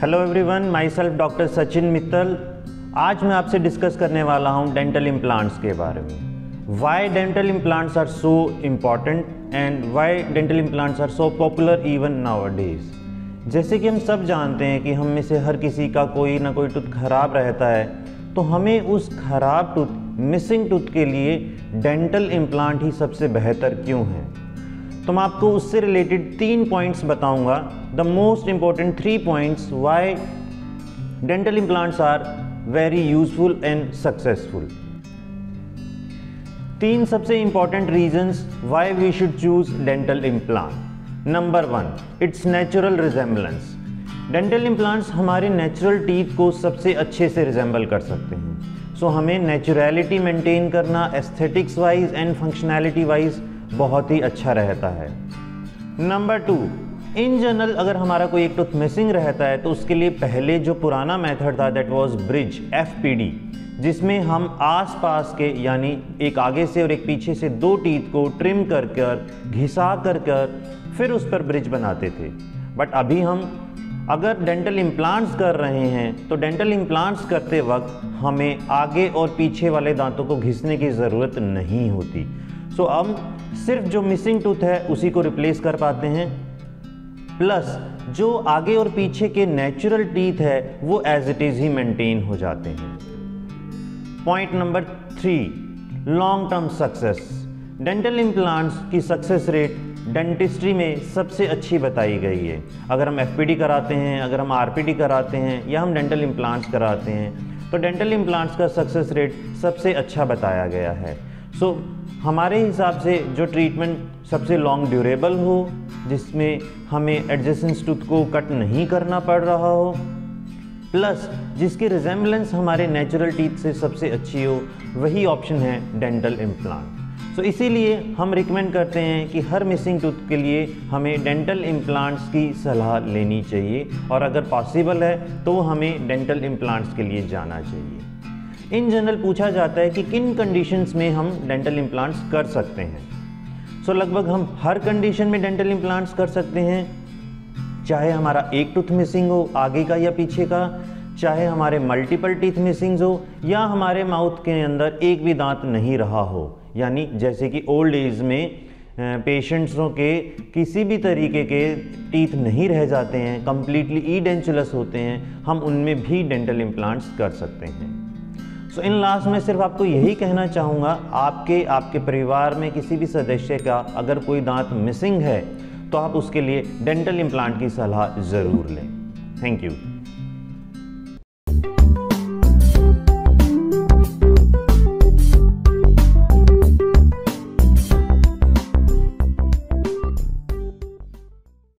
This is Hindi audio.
Hello everyone, myself doctor Sachin Mittal. आज मैं आपसे डिस्कस करने वाला हूँ डेंटल इम्प्लांट्स के बारे में। Why dental implants are so important and why dental implants are so popular even nowadays. जैसे कि हम सब जानते हैं कि हम में से हर किसी का कोई ना कोई टूथ खराब रहता है, तो हमें उस खराब टूथ, मिसिंग टूथ के लिए डेंटल इम्प्लांट ही सबसे बेहतर क्यों है, तो मैं आपको उससे रिलेटेड 3 पॉइंट्स बताऊंगा। The most important 3 points why dental implants are very useful and successful. 3 सबसे important reasons why we should choose dental implant. Number 1, it's natural resemblance. Dental implants हमारे नेचुरल टीथ को सबसे अच्छे से रिजेम्बल कर सकते हैं, सो हमें नेचुरलिटी मेंटेन करना aesthetics wise and functionality wise बहुत ही अच्छा रहता है। नंबर 2, इन जनरल अगर हमारा कोई एक टूथ मिसिंग रहता है तो उसके लिए पहले जो पुराना मेथड था दैट वाज ब्रिज FPD, जिसमें हम आसपास के यानी एक आगे से और एक पीछे से 2 टीथ को ट्रिम कर कर घिसा कर कर फिर उस पर ब्रिज बनाते थे। बट अभी हम अगर डेंटल इम्प्लांट्स कर रहे हैं तो डेंटल इम्प्लांट्स करते वक्त हमें आगे और पीछे वाले दांतों को घिसने की ज़रूरत नहीं होती, सो हम सिर्फ जो मिसिंग टूथ है उसी को रिप्लेस कर पाते हैं, प्लस जो आगे और पीछे के नेचुरल टीथ है वो एज इट इज़ ही मेंटेन हो जाते हैं। Point number 3, long term success. Dental implants की सक्सेस रेट डेंटिस्ट्री में सबसे अच्छी बताई गई है। अगर हम FPD कराते हैं, अगर हम RPD कराते हैं या हम डेंटल इम्प्लांट्स कराते हैं तो डेंटल इम्प्लांट्स का सक्सेस रेट सबसे अच्छा बताया गया है। सो हमारे हिसाब से जो ट्रीटमेंट सबसे लॉन्ग ड्यूरेबल हो, जिसमें हमें एडजेसेंट टूथ को कट नहीं करना पड़ रहा हो, प्लस जिसकी रिजेम्बलेंस हमारे नेचुरल टीथ से सबसे अच्छी हो, वही ऑप्शन है डेंटल इम्प्लांट। तो इसीलिए हम रिकमेंड करते हैं कि हर मिसिंग टूथ के लिए हमें डेंटल इम्प्लांट्स की सलाह लेनी चाहिए और अगर पॉसिबल है तो हमें डेंटल इम्प्लांट्स के लिए जाना चाहिए। इन जनरल पूछा जाता है कि किन कंडीशंस में हम डेंटल इम्प्लांट्स कर सकते हैं, सो लगभग हम हर कंडीशन में डेंटल इम्प्लांट्स कर सकते हैं, चाहे हमारा एक टूथ मिसिंग हो आगे का या पीछे का, चाहे हमारे मल्टीपल टीथ मिसिंग्स हो या हमारे माउथ के अंदर एक भी दांत नहीं रहा हो, यानी जैसे कि ओल्ड एज में पेशेंट्सों के किसी भी तरीके के टीथ नहीं रह जाते हैं, कम्प्लीटली ईडेंचुलस होते हैं, हम उनमें भी डेंटल इम्प्लांट्स कर सकते हैं। सो इन लास्ट में सिर्फ आपको यही कहना चाहूँगा, आपके परिवार में किसी भी सदस्य का अगर कोई दांत मिसिंग है तो आप उसके लिए डेंटल इम्प्लांट की सलाह ज़रूर लें। Thank you.